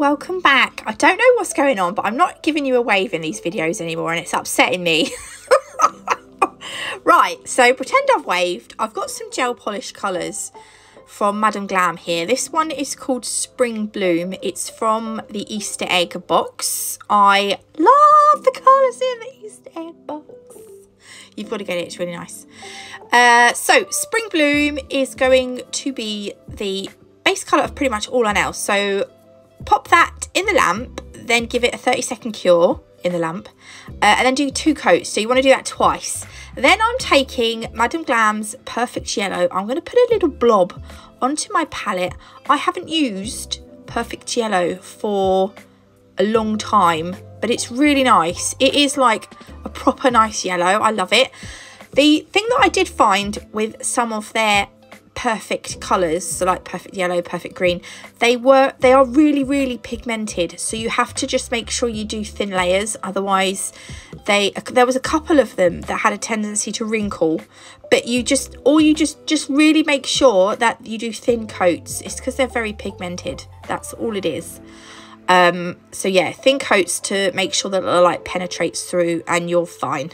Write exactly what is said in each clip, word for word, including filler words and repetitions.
welcome back. I don't know what's going on, but I'm not giving you a wave in these videos anymore, and it's upsetting me. Right, so pretend I've waved. I've got some gel polish colours from Madam Glam here. This one is called Spring Bloom. It's from the Easter Egg Box. I love the colours in the Easter Egg Box. You've got to get it, it's really nice. Uh, so Spring Bloom is going to be the base colour of pretty much all I nail. So pop that in the lamp, then give it a thirty second cure in the lamp, uh, and then do two coats. So you want to do that twice. Then I'm taking Madam Glam's Perfect Yellow. I'm going to put a little blob onto my palette. I haven't used Perfect Yellow for a long time, but it's really nice. It is like a proper nice yellow. I love it. The thing that I did find with some of their perfect colours, so like perfect yellow, perfect green, they were they are really really pigmented, so you have to just make sure you do thin layers, otherwise they there was a couple of them that had a tendency to wrinkle, but you just or you just just really make sure that you do thin coats. It's because they're very pigmented, that's all it is. Um so yeah, thin coats to make sure that the light penetrates through and you're fine.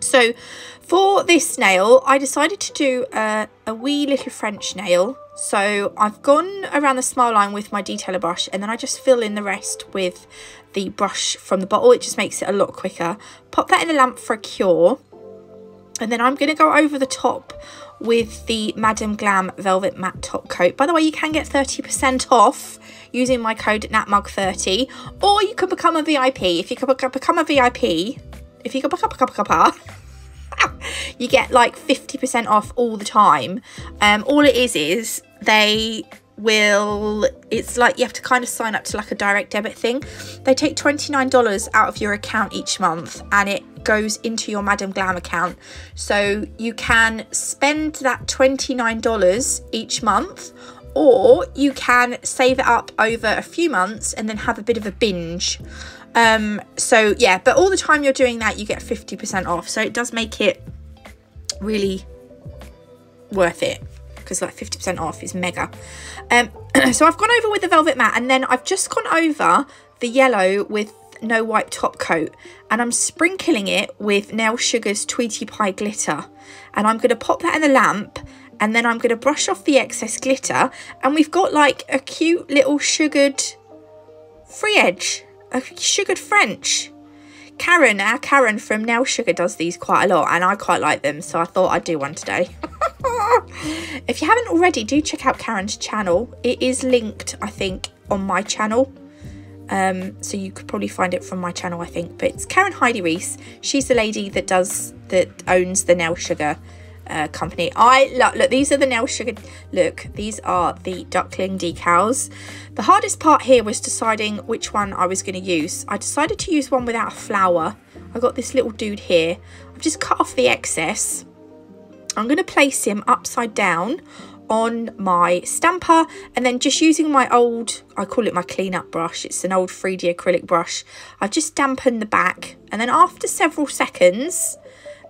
So for this nail, I decided to do a, a wee little French nail. So I've gone around the smile line with my detailer brush, and then I just fill in the rest with the brush from the bottle. It just makes it a lot quicker. Pop that in the lamp for a cure. And then I'm going to go over the top with the Madam Glam Velvet Matte Top Coat. By the way, you can get thirty percent off using my code Nat Mug thirty, or you can become a V I P. If you could become a V I P, if you could become a V I P, you get like fifty percent off all the time. Um all it is is they will it's like you have to kind of sign up to like a direct debit thing. They take twenty-nine dollars out of your account each month, and it goes into your Madam Glam account, so you can spend that twenty-nine dollars each month, or you can save it up over a few months and then have a bit of a binge. Um, so yeah, but all the time you're doing that, you get fifty percent off. So it does make it really worth it, because like fifty percent off is mega. Um, so I've gone over with the velvet matte, and then I've just gone over the yellow with no wipe top coat, and I'm sprinkling it with Nail Sugar's Tweety Pie glitter. And I'm going to pop that in the lamp, and then I'm going to brush off the excess glitter, and we've got like a cute little sugared free edge. A sugared French. Karen, our Karen from Nail Sugar, does these quite a lot, and I quite like them, so I thought I'd do one today. If you haven't already, do check out Karen's channel. It is linked, I think, on my channel, um, so you could probably find it from my channel, I think. But it's Karen Heidi Reese. She's the lady that does that owns the Nail Sugar uh, company. I look, look. These are the Nail Sugar. Look, these are the duckling decals. The hardest part here was deciding which one I was going to use. I decided to use one without a flower. I got this little dude here. I've just cut off the excess. I'm going to place him upside down on my stamper, and then just using my old, I call it my cleanup brush. It's an old three D acrylic brush. I've just dampened the back, and then after several seconds,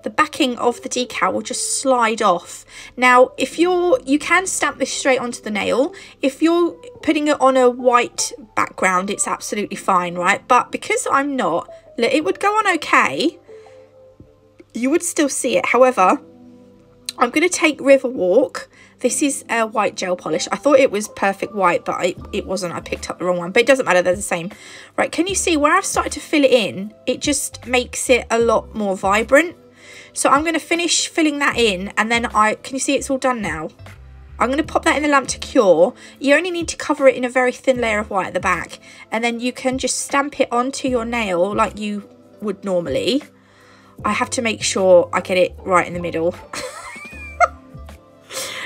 the backing of the decal will just slide off. Now, if you're, you can stamp this straight onto the nail. If you're putting it on a white background, it's absolutely fine, right? But because I'm not, it would go on okay. You would still see it. However, I'm going to take Riverwalk. This is a white gel polish. I thought it was perfect white, but I, it wasn't. I picked up the wrong one, but it doesn't matter. They're the same. Right, can you see where I've started to fill it in? It just makes it a lot more vibrant. So I'm going to finish filling that in, and then I, can you see it's all done now? I'm going to pop that in the lamp to cure. You only need to cover it in a very thin layer of white at the back, and then you can just stamp it onto your nail like you would normally. I have to make sure I get it right in the middle.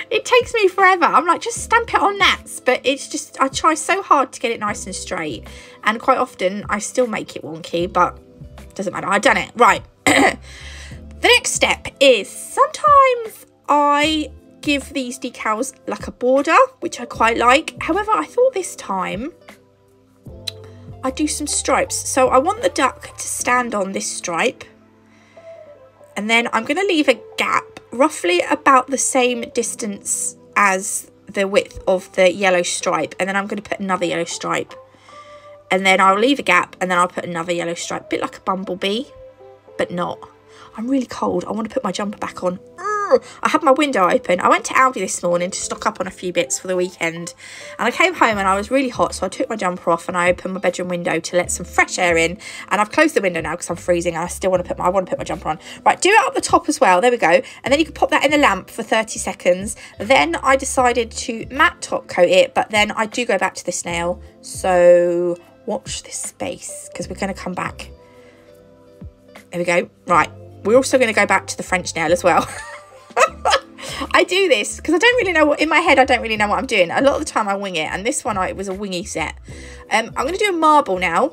It takes me forever. I'm like, just stamp it on Nats, but it's just, I try so hard to get it nice and straight, and quite often I still make it wonky, but it doesn't matter. I've done it. Right. The next step is, sometimes I give these decals like a border, which I quite like. However, I thought this time I'd do some stripes. So I want the duck to stand on this stripe, and then I'm going to leave a gap roughly about the same distance as the width of the yellow stripe, and then I'm going to put another yellow stripe. and then I'll leave a gap, and then I'll put another yellow stripe, bit like a bumblebee, but not. I'm really cold. I want to put my jumper back on. Urgh! I had my window open. I went to Aldi this morning to stock up on a few bits for the weekend, and I came home and I was really hot, so I took my jumper off and I opened my bedroom window to let some fresh air in, and I've closed the window now because I'm freezing and I still want to put my, I want to put my jumper on. Right, do it up the top as well. There we go. And then you can pop that in the lamp for thirty seconds. Then I decided to matte top coat it, but then I do go back to this nail, so watch this space because we're going to come back. There we go. Right. We're also going to go back to the French nail as well. I do this because I don't really know what, in my head, I don't really know what I'm doing. A lot of the time I wing it, and this one, I, it was a wingy set. Um, I'm going to do a marble now.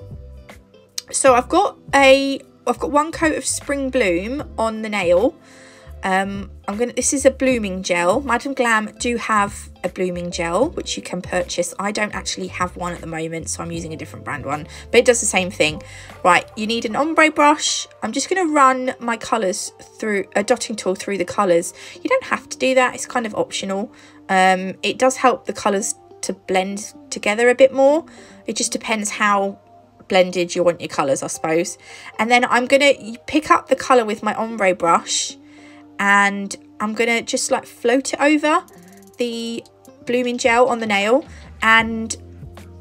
So I've got a, I've got one coat of Spring Bloom on the nail. Um, I'm going to, this is a blooming gel. Madam Glam do have a blooming gel, which you can purchase. I don't actually have one at the moment, so I'm using a different brand one, but it does the same thing. Right, you need an ombre brush. I'm just going to run my colours through, a dotting tool through the colours. You don't have to do that. It's kind of optional. Um, it does help the colours to blend together a bit more. It just depends how blended you want your colours, I suppose. And then I'm going to pick up the colour with my ombre brush, and I'm gonna just like float it over the blooming gel on the nail. And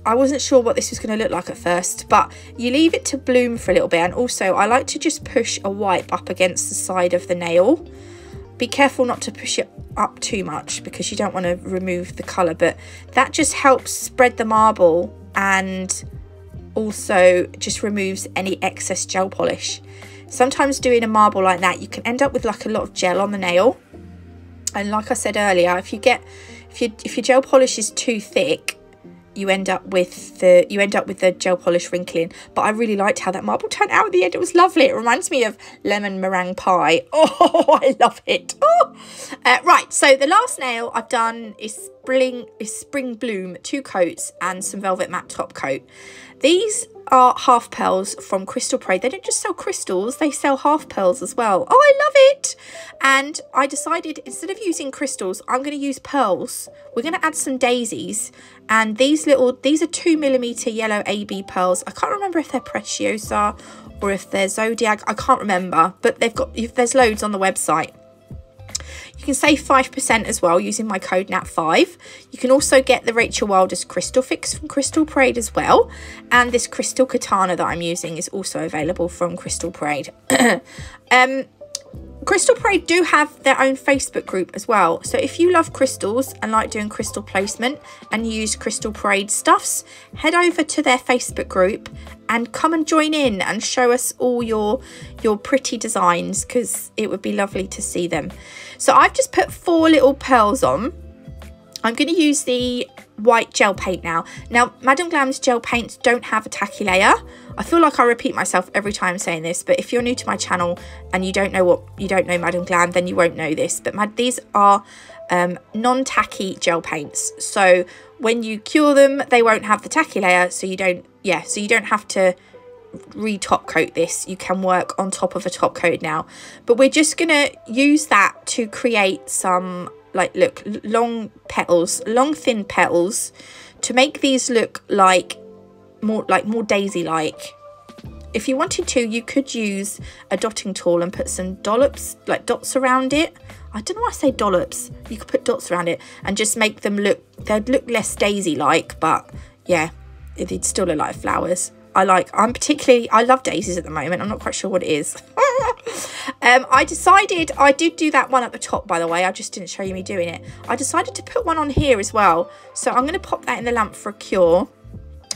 I wasn't sure what this was gonna look like at first, but you leave it to bloom for a little bit. And also I like to just push a wipe up against the side of the nail. Be careful not to push it up too much because you don't want to remove the color, but that just helps spread the marble and also just removes any excess gel polish. Sometimes doing a marble like that, you can end up with like a lot of gel on the nail. And like I said earlier, if you get if you if your gel polish is too thick, you end up with the you end up with the gel polish wrinkling. But I really liked how that marble turned out at the end. It was lovely. It reminds me of lemon meringue pie. Oh, I love it. Oh. Uh, right, so the last nail I've done is spring is Spring Bloom, two coats and some velvet matte top coat. These are half pearls from Crystal Parade. They don't just sell crystals, they sell half pearls as well. Oh, I love it. And I decided instead of using crystals, I'm going to use pearls. We're going to add some daisies, and these little these are two millimeter yellow A B pearls. I can't remember if they're Preciosa or if they're Zodiac. I can't remember, but they've got if there's loads on the website. You can save five percent as well using my code Nat five. You can also get the Rachel Wilder's Crystal Fix from Crystal Parade as well. And this Crystal Katana that I'm using is also available from Crystal Parade. um, Crystal Parade do have their own Facebook group as well. So if you love crystals and like doing crystal placement and use Crystal Parade stuffs, head over to their Facebook group and come and join in and show us all your, your pretty designs, because it would be lovely to see them. So I've just put four little pearls on. I'm going to use the white gel paint now. Now, Madam Glam's gel paints don't have a tacky layer. I feel like I repeat myself every time saying this, but if you're new to my channel and you don't know what you don't know Madam Glam, then you won't know this. But my, these are um, non-tacky gel paints. So when you cure them, they won't have the tacky layer, so you don't yeah, so you don't have to re-top coat this. You can work on top of a top coat now. But we're just gonna use that to create some, like, look, long petals, long thin petals, to make these look like more like more daisy like. If you wanted to, you could use a dotting tool and put some dollops, like dots around it. I don't know why I say dollops. You could put dots around it and just make them look, they'd look less daisy like, but yeah, it'd still look like flowers. I like, I'm particularly, I love daisies at the moment. I'm not quite sure what it is. um, I decided, I did do that one at the top, by the way. I just didn't show you me doing it. I decided to put one on here as well. So I'm going to pop that in the lamp for a cure.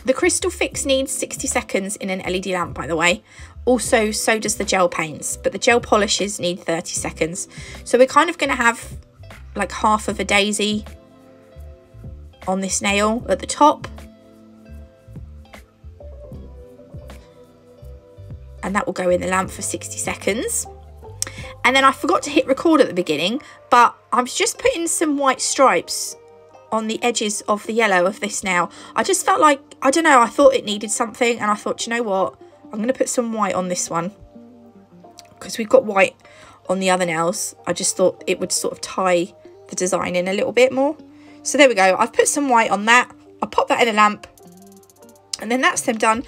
The Crystal Fix needs sixty seconds in an L E D lamp, by the way. Also, so does the gel paints, but the gel polishes need thirty seconds. So we're kind of going to have like half of a daisy on this nail at the top. And that will go in the lamp for sixty seconds. And then I forgot to hit record at the beginning, but I'm just putting some white stripes on the edges of the yellow of this nail. I just felt like, I don't know, I thought it needed something, and I thought, you know what, I'm going to put some white on this one, because we've got white on the other nails. I just thought it would sort of tie the design in a little bit more. So there we go. I've put some white on that. I'll pop that in a lamp. And then that's them done.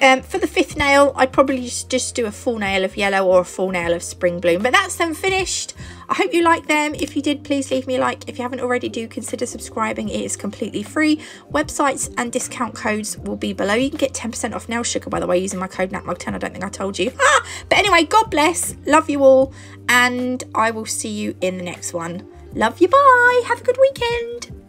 Um, for the fifth nail, I'd probably just do a full nail of yellow or a full nail of spring bloom. But that's them finished. I hope you like them. If you did, please leave me a like. If you haven't already, do consider subscribing. It is completely free. Websites and discount codes will be below. You can get ten percent off Nail Sugar, by the way, using my code Nat Mug ten. I don't think I told you. Ah, but anyway, God bless. Love you all. And I will see you in the next one. Love you. Bye. Have a good weekend.